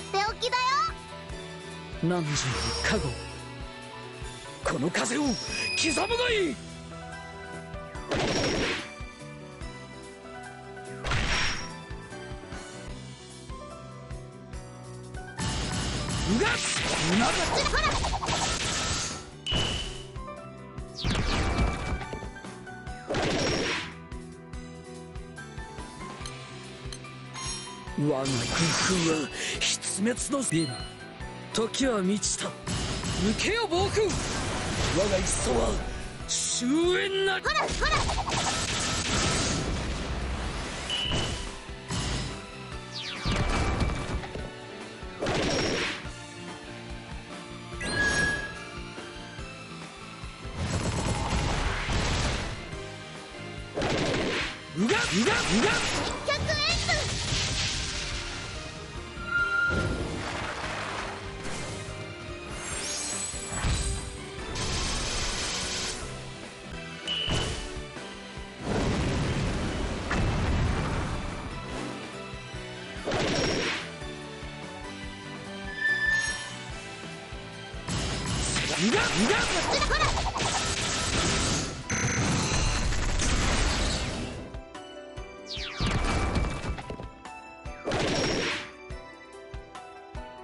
っておきだよ。何時に加護、この風を刻むがいい。うがっうなずっ、ほら我が軍は必滅のビーム。時は満ちた、抜けよ暴君。我が一層は終焉なり。ほらほら、うがっうがっうがっ、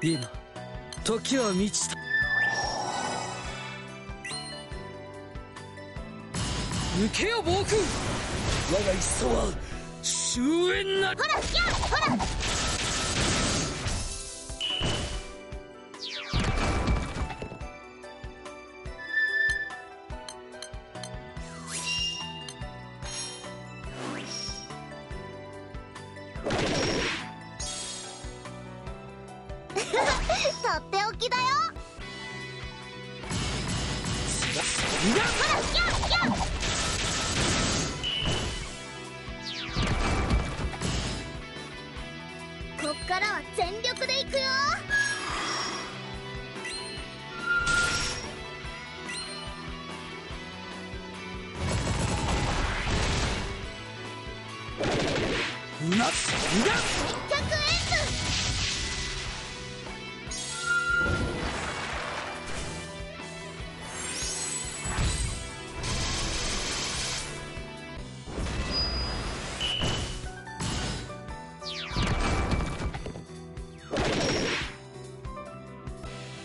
ビーマ、時は満ちた、抜けよ暴君。我が一層は終焉なり。ほらや、ほら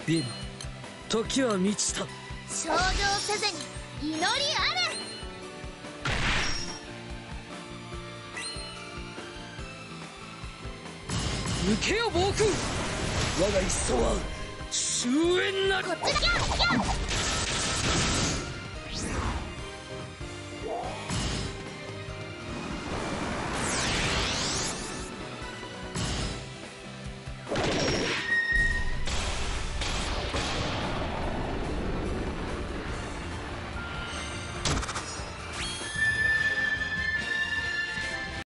ビーム、時は満ちた、衝動せずに祈りあれ。抜けよ暴君、我が一層は終焉なり。こっちだ。